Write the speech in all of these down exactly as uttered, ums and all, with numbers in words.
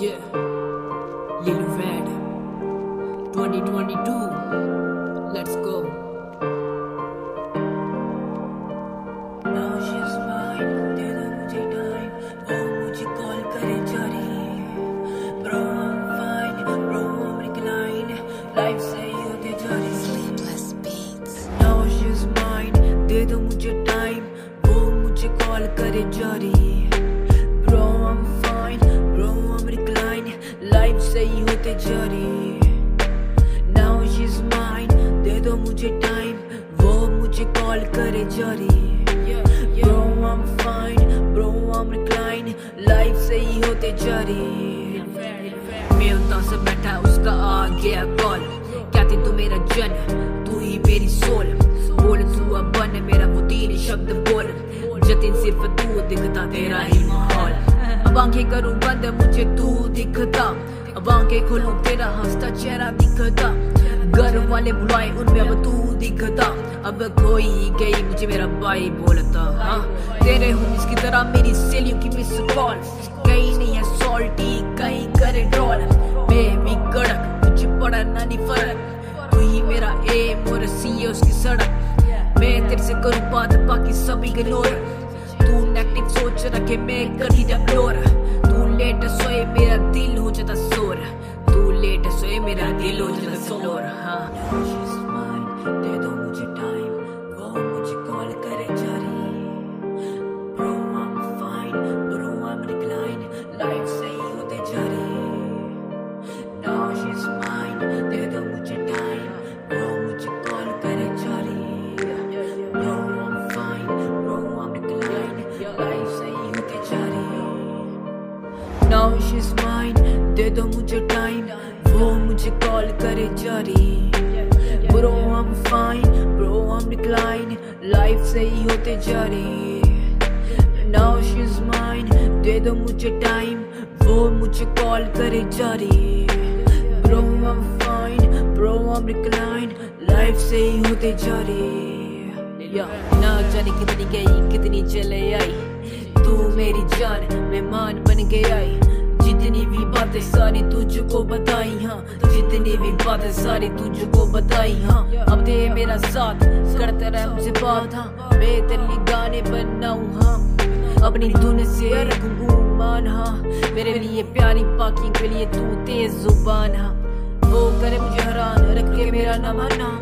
Yeah, Lil Red twenty twenty-two, let's go. Now she's mine, tera mujhe time, wo mujhe call kare ja rahi hai. Bro, I'm fine, bro, I'm recline, life se hote ja rahi. Sleepless beats. Now she's mine, de do mujhe time, wo mujhe call kare ja rahi hai. Bro, I'm fine, bro, I'm recline, life sahi hote ja rahi hai. Now she's mine, de do mujhe time, wo mujhe call kare ja rahi hai. Bro, I'm fine, bro, I'm recline, life sahi hote ja rahi hai. Mute se baitha uska aa gaya call, kya thi tu mera jaan, tu hi meri soul. Bol tu ab ban mera wo teen shabd bol, jatin sirf tu dikhta tera hi mahol. अब आंखें करूं बंद मुझे तू दिखता, अब आंखें खोलूं तेरा हंसता चेहरा दिखता. घर वाले बुलाए उनमें अब तू दिखता, अब कोई गई मुझे मेरा भाई बोलता. हाँ तेरे होमिस की तरह मेरी सेलियों की मिस कॉल, कहीं नहीं है सॉल्टी कहीं करे ड्रॉल. बेबी कड़क मुझे पड़ा ना नहीं फर्क, तू ही मेरा एम और सी है उसकी सड़क. मैं तेरे से करूं बात बाकी सब इग्नोर, तू नेगेटिव सोच रखे मैं कभी डब्लोर. तू लेट सोए मेरा दिल हो जाता शोर, तू लेट सोए मेरा दिल हो जाता शोर. हाँ दे दो मुझे टाइम, वो मुझे कॉल करे जा रही है. Bro I am fine, bro I am recline, life सही होते जा रही है. नाउ शी इज माइन, दे दो मुझे टाइम, वो मुझे कॉल करे जा रही है. Bro I am fine, bro I am recline, life sahi hote ja rahi hai. Now she's mine, de do mujhe time, wo mujhe call kare ja rahi hai. Bro I'm fine, bro I'm recline, life sahi hote ja rahi hai. Now she's mine, de do mujhe time, wo mujhe call kare ja rahi hai. Bro I'm fine, bro I'm recline, life sahi hote ja rahi hai. या ना जाने कितनी गई कितनी चले आई, तू मेरी जान मेहमान बन गया आई. जितनी भी बातें सारी तुझको बताई, हाँ जितनी भी बातें सारी तुझको बताई. हाँ अब दे मेरा साथ, करते रह मुझसे बात. हाँ मैं तेरे लिए गाने बनाऊँ, हाँ अपनी धुन से रखूँ मान. हाँ मेरे लिए प्यारी बाकी के लिए तू तेज जुबान. हाँ वो करे मुझे हैरान रख के मेरा नाम नाम,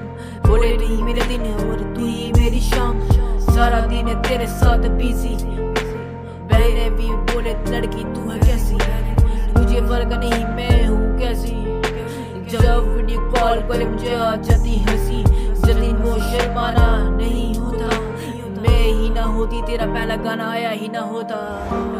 बोले नहीं मेरे दिन और तू ही मेरी शाम. सारा दिन तेरे साथ बिजी, बहने भी बोले लड़की तू है कैसी, मुझे फर्क नहीं मैं हूँ कैसी. जब वीडियो कॉल करे मुझे आ जाती हंसी, जल्दी वो शर्माना नहीं होता. मैं ही ना होती तेरा पहला गाना आया ही ना होता.